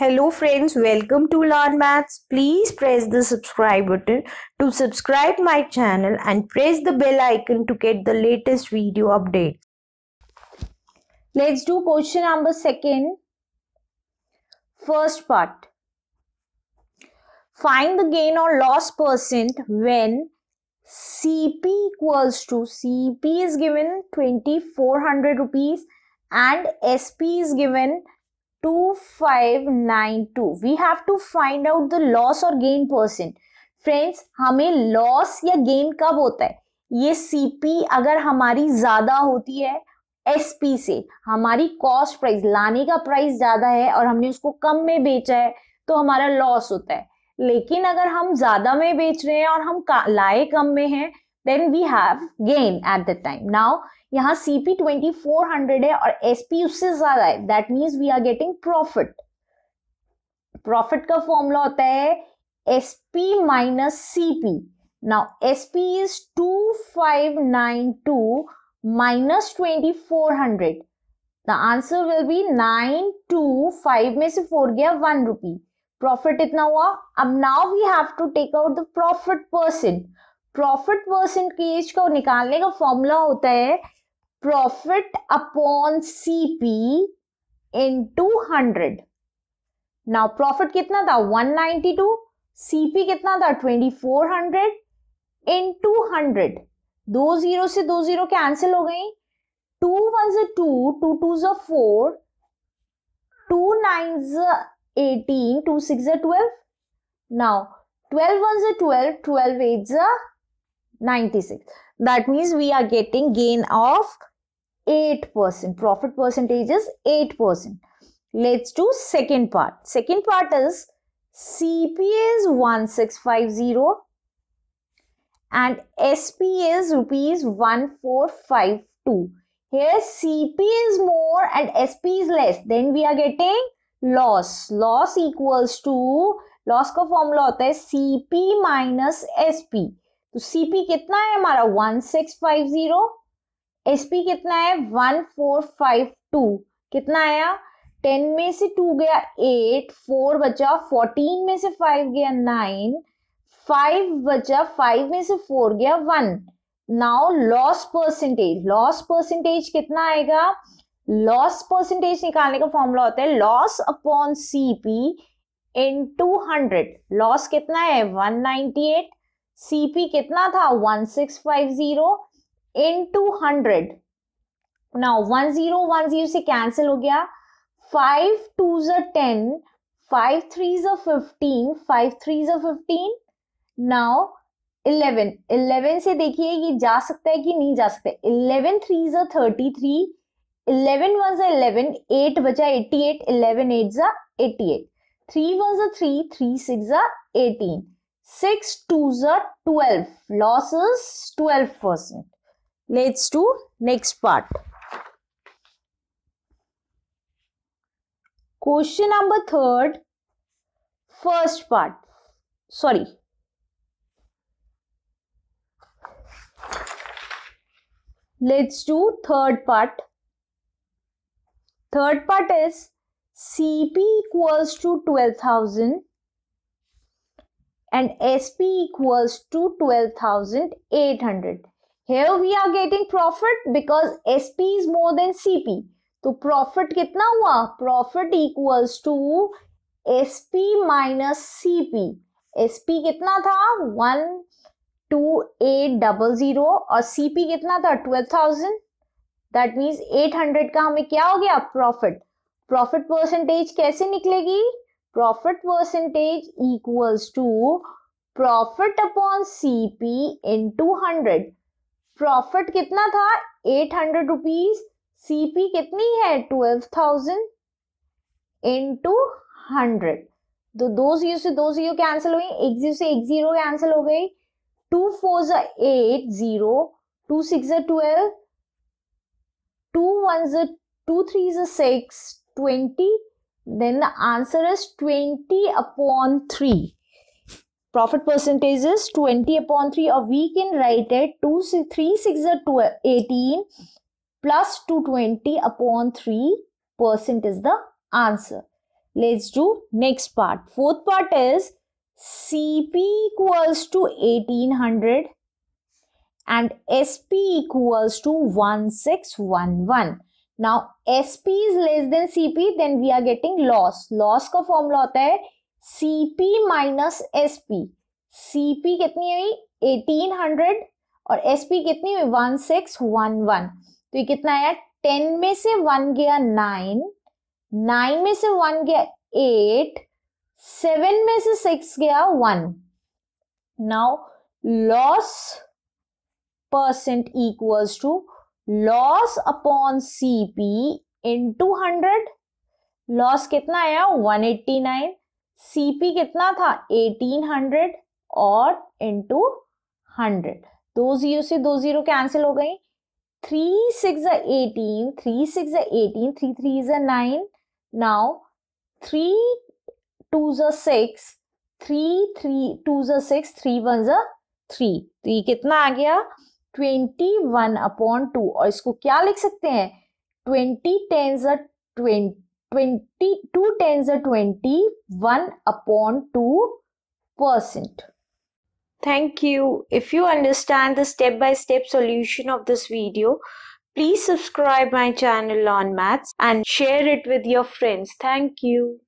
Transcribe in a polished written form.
Hello friends, welcome to Learn Maths. Please press the subscribe button to subscribe my channel and press the bell icon to get the latest video updates. Let's do question number 2. First part. Find the gain or loss percent when CP equals to CP is given 2400 rupees and SP is given 2592. We have to find out the loss or gain percent. Friends, हमें loss या gain कब होता है? ये CP अगर हमारी ज़्यादा होती है SP से, हमारी cost price लाने का price ज़्यादा है और हमने उसको कम में बेचा है तो हमारा loss होता है. लेकिन अगर हम ज़्यादा में बेच रहे हैं और हम लाए कम में हैं, then we have gain at that time. Now यहाँ CP 2400 है और SP उससे ज़्यादा है. That means we are getting profit. Profit का formula होता है SP minus CP. Now SP is 2592 minus 2400. The answer will be 925 में से 4 गया 1 rupee. Profit इतना हुआ. अब now we have to take out the profit percent. Profit percentage को निकालने का formula होता है Profit upon CP into 100. Now profit कितना था 192, CP कितना था 2400 into 100. 20 से 20 cancel हो गई. 2 ones are 2, 2 twos are 4, 2 nines are 18, 2 sixes are 12. Now 12 ones are 12, 12 eights are 96. That means we are getting gain of 8%. Profit percentage is 8%. Let's do second part. Second part is CP is 1650 and SP is rupees 1452. Here CP is more and SP is less. Then we are getting loss. Loss equals to loss का formula होता है CP minus SP. तो CP कितना है हमारा 1650, SP कितना है 1452. कितना आया 10 में से 2 गया 8, 4 बचा 14 में से 5 गया 9, 5 बचा 5 में से 4 गया 1. Now loss percentage कितना आएगा? Loss percentage निकालने का formula होता है loss upon CP into 100. Loss कितना है 198. CP कितना था 1650 into 100. Now 1010 से cancel हो गया. 5 twos are 10, 5 threes are 15, 5 threes are 15. Now 11. 11 से देखिए ये जा सकता है कि नहीं जा सकता है. 11 threes are 33, 11 ones are 11, 8 बचा 88, 11 eights are 88. 3 ones are 3, 3 sixes are 18. 6 twos are 12. Loss is 12%. Let's do next part. Question number 3rd. First part. Sorry. Let's do third part. Third part is CP equals to 12,000 and SP equals to 12,800. Here we are getting profit because SP is more than CP. So profit कितना हुआ? Profit equals to SP minus CP. SP कितना था? 12800 और CP कितना था? 12,000. That means 800 का हमें क्या हो गया? Profit. Profit percentage कैसे निकलेगी? Profit percentage equals to profit upon CP into 100. Profit कितना था? 800 rupees. CP कितनी है? 12,000 into 100. तो 2 0 से 2 0 कैंसिल हो गई. 1 0 से 1 0 कैंसिल हो गई. 2 4s are 8 0, 2 6s are 12, 2 1s are 2 3s are 6 20. Then the answer is 20 upon 3. Profit percentage is 20 upon 3 or we can write it 2 3 6 are 12, 18 plus 220 upon 3% is the answer. Let's do next part. Fourth part is CP equals to 1800 and SP equals to 1611. Now SP is less than CP, then we are getting loss. Loss का formula होता है CP minus SP. CP कितनी हुई 1800 और SP कितनी हुई 1611. तो ये कितना आया 10 में से 1 गया 9, 9 में से 1 गया 8, 7 में से 6 गया 1. Now loss percent equals to loss upon CP into 100. Loss कितना आया 189. CP कितना था 1800 और into 100. दो जीरो से दो जीरो कैंसिल हो गई. 3 6 18, 3 6 18, 3 3 9. Now 3 2 6, 3 3 2 6, 3 1 3. तो ये कितना आ गया 21 upon 2. और इसको क्या लिख सकते हैं 20 tens are 20, 1 upon 2%. Thank you. If you understand the step-by-step solution of this video, please subscribe my channel Learn Maths and share it with your friends. Thank you.